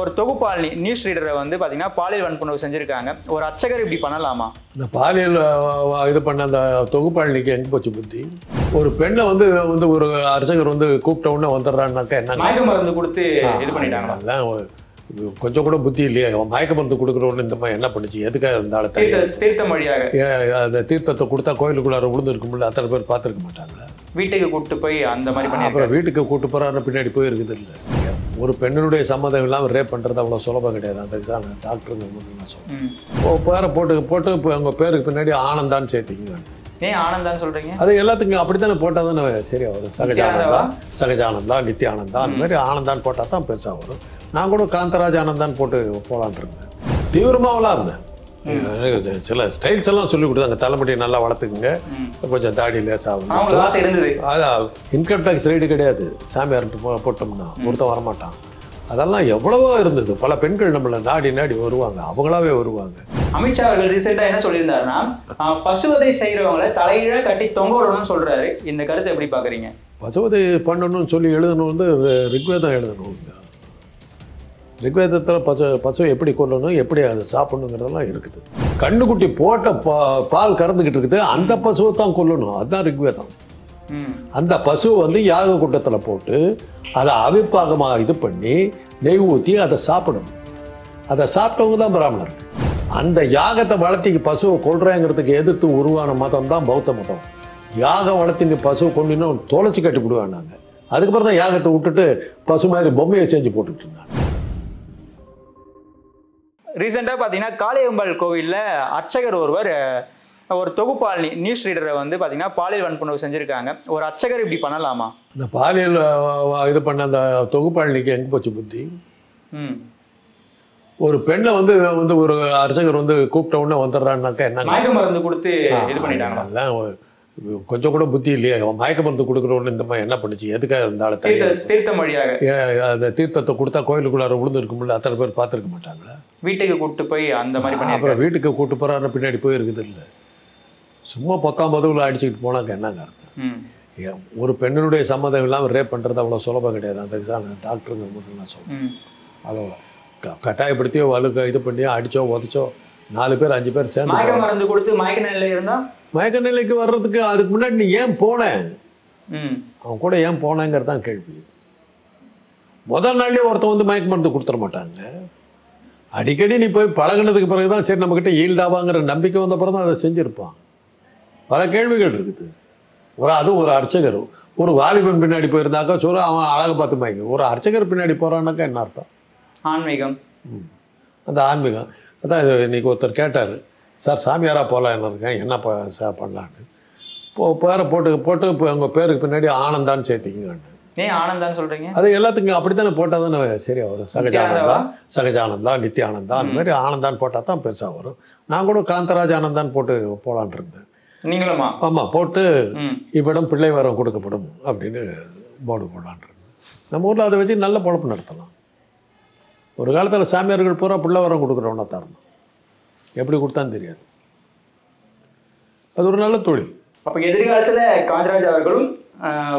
ஒரு தொகுப்பாளினி நியூஸ் ரீடரை வந்து பார்த்தீங்கன்னா பாலியல் வன்புணர்வு செஞ்சுருக்காங்க. ஒரு அச்சகர் இப்படி பண்ணலாமா? இந்த பாலியல் இது பண்ண அந்த தொகுப்பாளினிக்கு எங்கே போச்சு புத்தி? ஒரு பெண்ணை வந்து வந்து ஒரு அர்ச்சகர் வந்து கூப்பிட்ட உடனே வந்துடுறான்னாக்கா என்ன மயக்க மருந்து கொடுத்து இது பண்ணிட்டாங்களா? கொஞ்சம் கூட புத்தி இல்லையா? மயக்க மருந்து கொடுக்குறவன்னு இந்த மாதிரி என்ன பண்ணுச்சு? எதுக்காக இருந்தாலும் தீர்த்தம் வழியாக அந்த தீர்த்தத்தை கொடுத்தா கோயிலுக்குள்ளார விழுந்துருக்கும்ல, அத்தனை பேர் பார்த்துருக்க மாட்டாங்களா? வீட்டுக்கு கூப்பிட்டு போய் அந்த மாதிரி அப்புறம் வீட்டுக்கு கூப்பிட்டு போகிறாருன்னு பின்னாடி போய் இருக்குது இல்லை. ஒரு பெண்ணுடைய சம்மதம் இல்லாமல் ரேப் பண்ணுறது அவ்வளோ சுலபம் கிடையாது. அதுதான் நான் டாக்டருங்க நான் சொல்லுவேன். பேரை போட்டு போட்டு இப்போ உங்கள் பேருக்கு பின்னாடி ஆனந்தான்னு சேர்த்திங்க. ஏன் ஆனந்தான்னு சொல்கிறீங்க? அது எல்லாத்துக்கும் அப்படி தானே போட்டால் தானே சரியா வரும். சகஜானந்தா நித்திய ஆனந்தா அந்த மாதிரி ஆனந்தான்னு போட்டால் தான் பெருசாக வரும். நான் கூட காந்தராஜ் ஆனந்தான்னு போட்டு போகலான் இருந்தேன். தீவிரமாகலாம் இருந்தேன். சில ஸ்டைல்ஸ் எல்லாம் சொல்லிக் கொடுத்தாங்க. தலைமுடியை நல்லா வளர்த்துக்குங்க, கொஞ்சம் தாடி லேசாகும். அதான் இன்கம் டேக்ஸ் ரைடு கிடையாது. சாமியார்ட்டு போட்டோம்னா ஒருத்தன் வரமாட்டான். அதெல்லாம் எவ்வளவோ இருந்தது. பல பெண்கள் நம்மளை நாடி நாடி வருவாங்க, அவங்களாவே வருவாங்க. அமித்ஷா அவர்கள் ரீசெண்டாக என்ன சொல்லியிருந்தாருன்னா, பசுவதை செய்கிறவங்களை தலையில கட்டி தொங்க விடணும்னு சொல்றாரு. இந்த கருத்தை எப்படி பார்க்குறீங்க? பசுவதை பண்ணணும்னு சொல்லி எழுதணும் வந்து ரிக்வேதம் எழுதணும். ரிக்வேதத்தில் பசுவை எப்படி கொல்லணும், எப்படி அதை சாப்பிடணுங்கிறதெல்லாம் இருக்குது. கண்ணுக்குட்டி போட்ட பால் கறந்துக்கிட்டு இருக்குது, அந்த பசுவை தான் கொல்லணும். அதுதான் ரிக்வேதம். அந்த பசுவை வந்து யாக கூட்டத்தில் போட்டு அதை அவிப்பாகமாக இது பண்ணி நெய் ஊற்றி அதை சாப்பிடணும். அதை சாப்பிட்டவங்க தான் பிராமணர். அந்த யாகத்தை வளர்த்திக்கு பசுவை கொள்றேங்கிறதுக்கு எதிர்த்து உருவான மதம் தான் பௌத்த மதம். யாகம் வளர்த்திக்கு பசுவை கொண்டினும் தொலைச்சி கட்டி விடுவேன் நாங்கள். அதுக்கப்புறம் தான் யாகத்தை விட்டுட்டு பசு மாதிரி பொம்மையை செஞ்சு போட்டுக்கிட்டு இருந்தாங்க. ரீசெண்டாக பார்த்தீங்கன்னா காளியம்பாள் கோவிலில் அர்ச்சகர் ஒருவர் ஒரு தொகுப்பாளினி நியூஸ் ரீடரை வந்து பார்த்தீங்கன்னா பாலியல் வன்புணர்வு செஞ்சுருக்காங்க. ஒரு அர்ச்சகர் இப்படி பண்ணலாமா? இந்த பாலியல் இது பண்ண அந்த தொகுப்பாளினிக்கு எங்கே போச்சு புத்தி? ஒரு பெண்ணை வந்து வந்து ஒரு அர்ச்சகர் வந்து கூப்பிட்ட உடனே வந்துடுறான்னாக்கா என்ன மயக்க மருந்து கொடுத்து இது பண்ணிட்டாங்களா? கொஞ்சம் கூட புத்தி இல்லையா? மயக்க மருந்து கொடுக்குறவன்னு இந்த மாதிரி என்ன பண்ணுச்சு? எதுக்காக இருந்தாலும் தீர்த்தம் வழியாக அந்த தீர்த்தத்தை கொடுத்தா கோயிலுக்குள்ளார விழுந்துருக்கும்ல, அத்தனை பேர் பார்த்துருக்க மாட்டாங்களா? வீட்டுக்கு கூப்பிட்டு போய் அந்த மாதிரி பண்ணி அப்புறம் வீட்டுக்கு கூப்பிட்டு போகிறாருன்னு பின்னாடி போய் இருக்குது இல்லை. சும்மா பத்தாம் பதவியில் அடிச்சுக்கிட்டு போனாங்க என்னங்க அர்த்தம்? ஒரு பெண்ணுடைய சம்மதம் இல்லாமல் ரேப் பண்ணுறது அவ்வளோ சுலபம் கிடையாது. அதுதான் நான் டாக்டருங்க மட்டும் நான் சொல்லுவேன். அதோட கட்டாயப்படுத்தியோ வலுக்க இது பண்ணியோ அடித்தோ உதச்சோ 4 பேர் 5 பேர் சேர்ந்து மயக்க மருந்து கொடுத்து மயக்க நிலையில் இருந்தால் மயக்க நிலைக்கு வர்றதுக்கு அதுக்கு முன்னாடி நீ ஏன் போனேன், அவன் கூட ஏன் போனேங்கிறது தான் கேள்வி. முதல் நாள்லேயே ஒருத்தன் வந்து மயக்க மருந்து கொடுத்துட மாட்டாங்க. அடிக்கடி நீ போய் பழகினதுக்கு பிறகு தான் சரி நம்மக்கிட்ட ஈல்டாவாங்கிற நம்பிக்கை வந்த பிறகு தான் அதை செஞ்சுருப்பான். பல கேள்விகள் இருக்குது. அதுவும் ஒரு அர்ச்சகர் ஒரு வாலிபன் பின்னாடி போயிருந்தாக்கா சொல்ல அவன் அழகை பார்த்து மயங்க. ஒரு அர்ச்சகர் பின்னாடி போகிறான்னாக்கா என்ன அர்த்தம்? ஆன்மீகம். அந்த ஆன்மீகம் அதான். இன்னைக்கு ஒருத்தர் கேட்டார், சார் சாமியாராக போகலாம் என்ன இருக்கேன், என்ன பண்ணலான்னு பேரை போட்டு போட்டு இப்போ உங்கள் பேருக்கு பின்னாடி ஆனந்தான்னு சேர்த்திங்கன்னு. ஏன் ஆனந்தான்னு சொல்கிறீங்க? அது எல்லாத்துக்கும் அப்படி தானே போட்டால் தானே சரியா வரும். சகஜானந்தா நித்திய ஆனந்தா அந்த மாதிரி ஆனந்தான்னு போட்டால் தான் பெருசாக வரும். நான் கூட காந்தராஜ் ஆனந்தான்னு போட்டு போகலான் இருந்தேன். நீங்களும் ஆமாம் போட்டு இவ்விடம் பிள்ளை வரம் கொடுக்கப்படும் அப்படின்னு போர்டு போடலான் இருந்தேன். நம்ம ஊரில் அதை வச்சு நல்ல பொழப்பு நடத்தலாம். ஒரு காலத்தில் சாமியார்கள் பூரா பிள்ளை வரம் கொடுக்குறவனா தான் இருந்தோம். எப்படி கொடுத்தான்னு தெரியாது. அது ஒரு நல்ல தொழில். அப்போ எதிர்காலத்தில் காந்தராஜ் அவர்களும்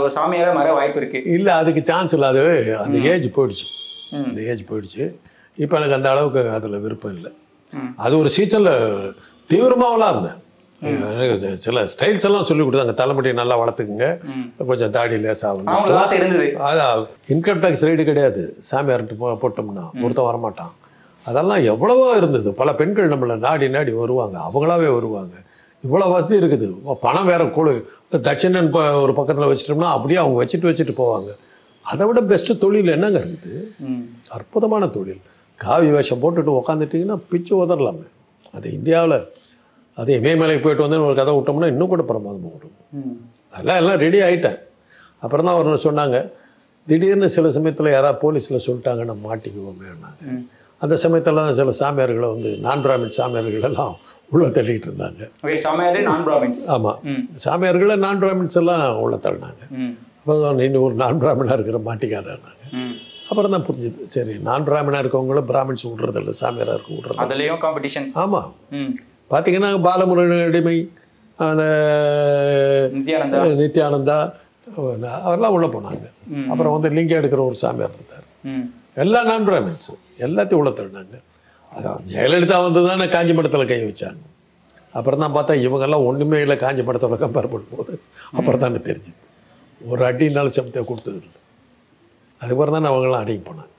ஒரு சாமியார மாற வாய்ப்பு இருக்கு இல்லை? அதுக்கு சான்ஸ் இல்லாத அந்த ஏஜ் போயிடுச்சு. அந்த ஏஜ் போயிடுச்சு. இப்போ எனக்கு அந்த அளவுக்கு அதில் விருப்பம் இல்லை. அது ஒரு சீசனில் தீவிரமாகலாம் இருந்தேன். சில ஸ்டைல்ஸ் எல்லாம் சொல்லிக் கொடுத்தாங்க. தலைமுடியை நல்லா வளர்த்துக்குங்க, கொஞ்சம் தாடி லேசாகும். அதான் இன்கம் டேக்ஸ் ரைடு கிடையாது. சாமியார்ட்டு போட்டோம்னா ஒருத்தன் வரமாட்டான். அதெல்லாம் எவ்வளவோ இருந்தது. பல பெண்கள் நம்மளை நாடி நாடி வருவாங்க, அவங்களாவே வருவாங்க. இவ்வளோ வசதி இருக்குது. பணம் வேறு கொடு தட்சிணன் ஒரு பக்கத்தில் வச்சிட்டோம்னா அப்படியே அவங்க வச்சுட்டு போவாங்க. அதை விட பெஸ்ட்டு தொழில் என்னங்க இருக்குது? அற்புதமான தொழில். காவி வேஷம் போட்டுட்டு உக்காந்துட்டிங்கன்னா பிச்சு உதறலாமே. அது இந்தியாவில் அது இமயமலைக்கு போயிட்டு வந்து ஒரு கதை விட்டோம்னா இன்னும் கூட பிரமாதமாக விடும். அதெல்லாம் எல்லாம் ரெடி ஆகிட்டேன். அப்புறம் தான் ஒன்று சொன்னாங்க, திடீர்னு சில சமயத்தில் யாராவது போலீஸில் சொல்லிட்டாங்கன்னா மாட்டிக்குவோமே. அந்த சமயத்தில் தான் சில சாமியார்களை வந்து நான் பிராமின் சாமியார்களெல்லாம் உள்ளே தள்ளிக்கிட்டு இருந்தாங்க. ஆமாம், சாமியார்களை நான் பிராமின்ஸ் எல்லாம் உள்ளே தள்ளினாங்க. அப்போ தான் இன்னும் ஒரு நான் பிராமினாக இருக்கிற மாட்டிக்காதாங்க. அப்புறம் தான் புரிஞ்சுது, சரி நான் பிராமினாக இருக்கவங்களும் பிராமின்ஸ் விட்றது இல்லை, சாமியாராக இருக்க விட்றது. அதுலேயும் காம்படிஷன். ஆமாம், பார்த்தீங்கன்னா பாலமுருகன் அடிமை, அந்த நித்யானந்தா அவரெல்லாம் உள்ளே போனாங்க. அப்புறம் வந்து லிங்கம் எடுக்கிற ஒரு சாமியார் இருந்தார். எல்லாம் நான் பிராமின்ஸு. எல்லாத்தையும் உள்ள தள்ளினாங்க. அதான் ஜெயலலிதா வந்து தானே காஞ்சி மடத்தில் கை வச்சாங்க. அப்புறம் தான் பார்த்தா இவங்கெல்லாம் ஒன்றுமே இல்லை காஞ்சி மடத்தில் கம்பேர் பண்ணும்போது. அப்புறம் தானே தெரிஞ்சுது ஒரு அடினால சமத்தை கொடுத்தது இல்லை. அதுக்கப்புறம் தானே அவங்களாம் அடங்கி போனாங்க.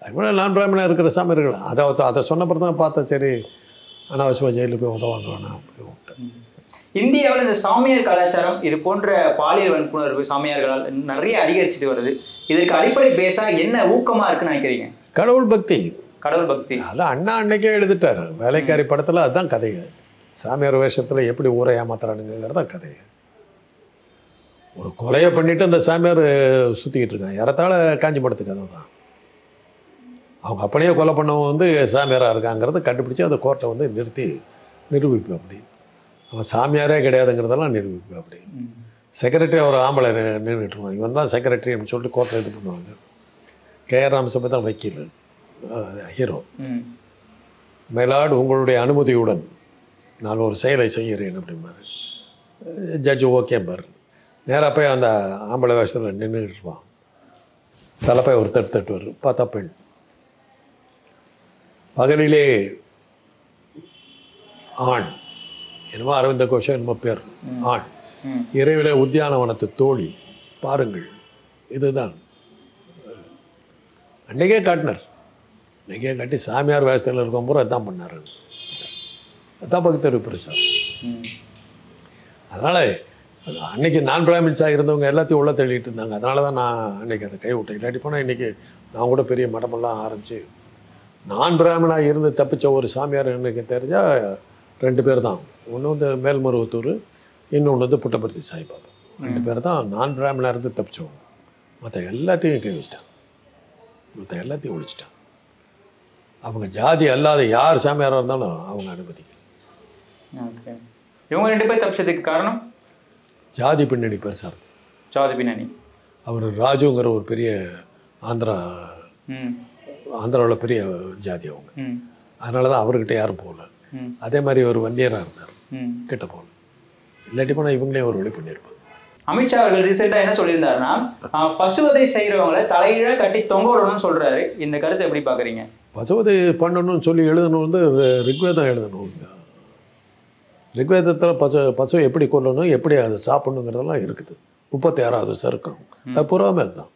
அதுக்கப்புறம் நான் பிராமணாக இருக்கிற சாமியர்கள் அதை அதை சொன்னப்புறம் தான் பார்த்தா சரி அனாவசியமாக ஜெயிலில் போய் உதவாங்க வேணாம் அப்படி விட்டேன். இந்தியாவில் இந்த சாமியார் கலாச்சாரம் இது போன்ற பாலியல் வன்புணர்வு சாமியார்களால் நிறைய அதிகரிச்சுட்டு வருது. இதற்கு அடிப்படை பேஸாக என்ன ஊக்கமாக இருக்குன்னு நினைக்கிறீங்க? கடவுள் பக்தி. கடவுள் பக்தி அதான் அண்ணா அன்னைக்கே எழுதிட்டாரு வேலைக்காரி படத்தில். அதுதான் கதையை. சாமியார் வேஷத்தில் எப்படி ஊரை ஏமாத்துறானுங்கிறது தான் கதையை. ஒரு கொலையை பண்ணிவிட்டு அந்த சாமியார் சுற்றிக்கிட்டு இருக்கான். யாரத்தால காஞ்சி படத்துக்கு அதை தான் அவங்க அப்படியே கொலை பண்ணவங்க வந்து சாமியாராக இருக்காங்கிறத கண்டுபிடிச்சி அந்த கோர்ட்டை வந்து நிறுத்தி நிரூபிப்பு. அப்படி அவன் சாமியாரே கிடையாதுங்கிறதெல்லாம் நிரூபிப்பு. அப்படி செக்ரட்டரி ஒரு ஆம்பளை நின்றுட்டுருவான். இவன் தான் செக்ரட்டரி அப்படின்னு சொல்லிட்டு கோர்ட்டில் இது பண்ணுவாங்க. கேஆர் ராமசாமி தான் வக்கீல் ஹீரோ. மேலாடு உங்களுடைய அனுமதியுடன் நான் ஒரு செயலை செய்கிறேன் அப்படிம்பாரு. ஜட்ஜு ஓகேம்பார். நேராக போய் அந்த ஆம்பளை வேஷத்தில் நின்றுட்டுருவான். தலைப்பாய் ஒரு தட்டு தட்டு வரும். பார்த்தா பெண். பகலிலே ஆண் என்னமோ அரவிந்த கோஷம் என்னமோ பேர் ஆண். இரவிலே உத்தியானவனத்து தோழி பாருங்கள். இதுதான் அன்றைக்கே காட்டினார். அன்றைக்கே காட்டி சாமியார் வேஷத்தில் இருக்கும்போது அதுதான் பண்ணார். அதுதான் பக்தர் பிரசார். அதனால் அன்றைக்கி நான் பிராமின்ஸாக இருந்தவங்க எல்லாத்தையும் உள்ளே தள்ளிகிட்டு இருந்தாங்க. அதனால தான் நான் அன்றைக்கி அதை கைவிட்டேன். இல்லாட்டி போனால் இன்றைக்கி நான் கூட பெரிய மடமெல்லாம் ஆரம்பித்து நான் பிராமணாக இருந்து தப்பிச்ச ஒரு சாமியார் எனக்கு தெரிஞ்சால் 2 பேர் தான். ஒன்று வந்து மேல்மருவத்தூர், இன்னொன்று வந்து புட்டபர்த்தி சாய்பாபா. 2 பேர் தான் நான் பிராமணாக இருந்து தப்பிச்சவங்க. மற்ற எல்லாத்தையும் கை வச்சிட்டாங்க. மற்ற எல்லாத்தையும் ஒழிச்சிட்டாங்க. அவங்க ஜாதி அல்லாத யார் சாமியாராக இருந்தாலும் அவங்க அனுமதிக்கல. இவங்க 2 பேர் தப்பிச்சதுக்கு காரணம் ஜாதி பின்னணி பெருசாக இருக்கு. ஜாதி பின்னணி. அவர் ராஜுங்கிற ஒரு பெரிய ஆந்திராவில் பெரிய ஜாதி அவங்க. அதனால தான் அவர்கிட்ட யாரும் போகல. அதே மாதிரி ஒரு வன்னியராக இருந்தார், கிட்ட போகல. இல்லாட்டி போனால் இவங்களே ஒரு வழி பண்ணியிருப்பாங்க. அமித்ஷா அவர்கள் ரீசெண்டாக என்ன சொல்லியிருந்தாருன்னா பசுவதை செய்கிறவங்கள தலையில கட்டி தொங்க விடணும்னு சொல்கிறாரு. இந்த கருத்தை எப்படி பார்க்குறீங்க? பசுவதை பண்ணணும்னு சொல்லி எழுதணும் வந்து ரிக்வேதம் எழுதணும். ரிக்வேதத்தில் பசுவை எப்படி கொல்லணும், எப்படி அதை சாப்பிடணுங்கிறதெல்லாம் இருக்குது. 36வது சருக்கம் அது பூராமே அதுதான்.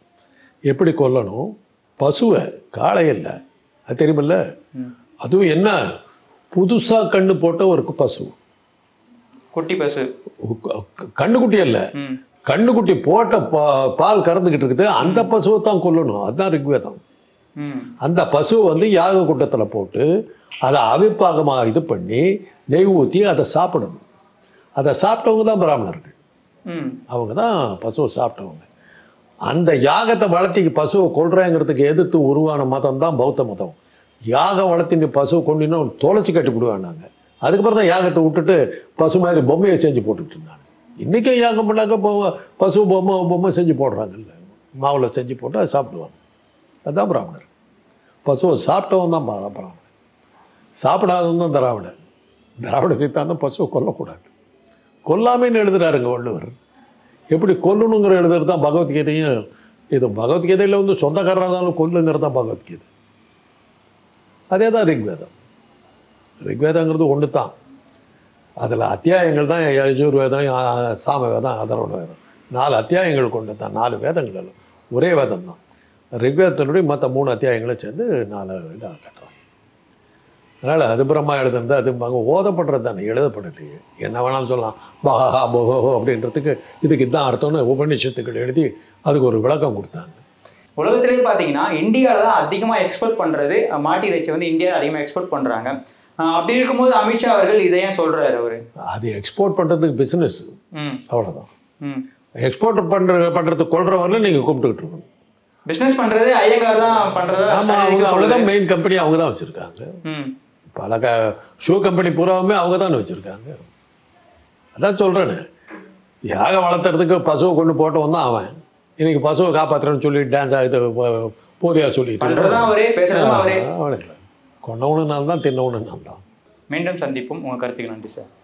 எப்படி கொல்லணும் பசுவை, காளை இல்லை அது தெரியுமில்ல. அதுவும் என்ன புதுசாக கண்ணு போட்ட ஒரு பசு, குட்டி பசு, கண்ணுக்குட்டி அல்ல, கண்ணுக்குட்டி போட்ட பால் கறந்துக்கிட்டு இருக்குது. அந்த பசுவை தான் கொல்லணும். அதுதான் ரிக்வேதம். அந்த பசுவை வந்து யாக கூட்டத்தில் போட்டு அதை அவிப்பாகமாக இது பண்ணி நெய் ஊற்றி அதை சாப்பிடணும். அதை சாப்பிட்டவங்க தான் பிராமணர்கள். அவங்க தான் பசுவை சாப்பிட்டவங்க. அந்த யாகத்தை வளர்த்திக்கு பசுவை கொள்றேங்கிறதுக்கு எதிர்த்து உருவான மதம் தான் பௌத்த மதம். யாகம் வளர்த்தின்னு பசுவை கொண்டின்னு தொலைச்சி கட்டிவிடுவேன் நாங்கள். அதுக்கப்புறம் தான் யாகத்தை விட்டுட்டு பசு மாதிரி பொம்மையை செஞ்சு போட்டுக்கிட்டு இருந்தாங்க. இன்றைக்கும் யாகம் பண்ணாக்க பசு பொம்மை செஞ்சு போடுறாங்கல்ல, மாவில் செஞ்சு போட்டு அதை சாப்பிடுவாங்க. அதுதான் பிராமணர். பசுவை சாப்பிட்டவன் தான் பிராமணர், சாப்பிடாதவன் தான் திராவிடர். திராவிட சித்தாந்தம் பசுவை கொல்லக்கூடாது. கொல்லாமேன்னு எழுதுகிறாருங்க வள்ளுவர். எப்படி கொல்லணுங்கிற எழுதுறது தான் பகவத்கீதையும். இது பகவத்கீதையில் வந்து சொந்தக்காரராக இருந்தாலும் கொல்லுங்கிறது தான் பகவத்கீதை. அதே தான் ரிக்வேதம். ரிக்வேதங்கிறது ஒன்று தான். அதில் அத்தியாயங்கள் தான் யஜூர் வேதம், சாம வேதம், அதர்வண வேதம். 4 அத்தியாயங்கள் கொண்டு தான். 4 வேதங்கள் எல்லாம் ஒரே வேதம் தான். ரிக்வேதத்தினுடைய மற்ற 3 அத்தியாயங்களும் சேர்ந்து 4 இதாக கட்டுறாங்க. அதனால் அது பிரம்மா எழுதுனது. அது ஓதப்படுறது தானே, எழுதப்படலையே. என்ன வேணாலும் சொல்லலாம். பஹா போஹோ அப்படின்றதுக்கு இதுக்கு இதுதான் அர்த்தம்னு உபநிஷத்துக்கள் எழுதி அதுக்கு ஒரு விளக்கம் கொடுத்தாங்க. உலகத்திலேயே பார்த்தீங்கன்னா இந்தியாவில் தான் அதிகமாக எக்ஸ்போர்ட் பண்ணுறது மாட்டு இறைச்சி வந்து இந்தியாவில் அதிகமாக எக்ஸ்போர்ட் பண்ணுறாங்க. அப்படி இருக்கும்போது அமித்ஷா அவர்கள் இதை ஏன் சொல்கிறாரு? அவர் அது எக்ஸ்போர்ட் பண்ணுறதுக்கு பிஸ்னஸ் அவ்வளோதான். எக்ஸ்போர்ட் பண்ணுறதுக்கு கொள்றவரில் நீங்கள் கும்பிட்டுக்கிட்டு இருக்கணும். பிஸ்னஸ் பண்ணுறது ஐயங்கார் தான் பண்ணுறதா? ஆமாம், அவங்க அவ்வளோதான். மெயின் கம்பெனி அவங்க தான் வச்சுருக்காங்க. பல ஷூ கம்பெனி பூராவுமே அவங்க தான் வச்சுருக்காங்க. அதான் சொல்கிறேன்னு யாக வளர்த்துறதுக்கு பசுவை கொண்டு போட்டவன் தான் அவன். இன்னைக்கு பசுவை காப்பாற்றுறேன்னு சொல்லி டான்ஸ் ஆகிட்டு போரியா சொல்லிட்டு கொண்டவனுனால்தான் தின்னவனுனால்தான். மீண்டும் சந்திப்போம். உங்கள் கருத்துக்கு நன்றி சார்.